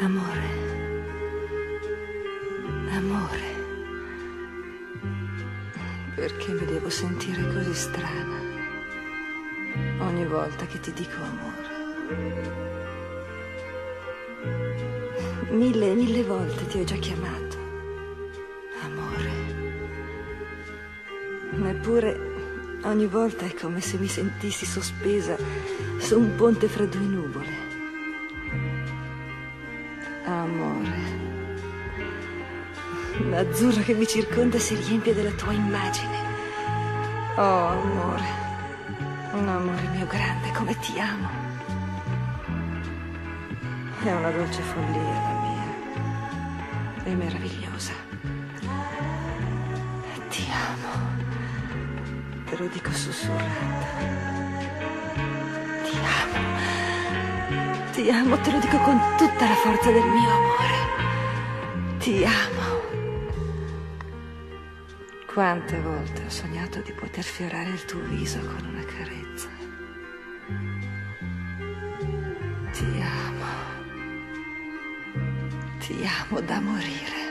Amore, amore, perché mi devo sentire così strana ogni volta che ti dico amore? Mille volte ti ho già chiamato amore, neppure ogni volta è come se mi sentissi sospesa su un ponte fra due nuvole. Amore, l'azzurro che mi circonda si riempie della tua immagine. Oh, amore, un amore mio grande, come ti amo. È una dolce follia la mia, è meravigliosa. Ti amo, te lo dico sussurrando. Ti amo, ti amo, te lo dico con tutta la forza del mio amore. Ti amo. Quante volte ho sognato di poter fiorare il tuo viso con una carezza. Ti amo. Ti amo da morire.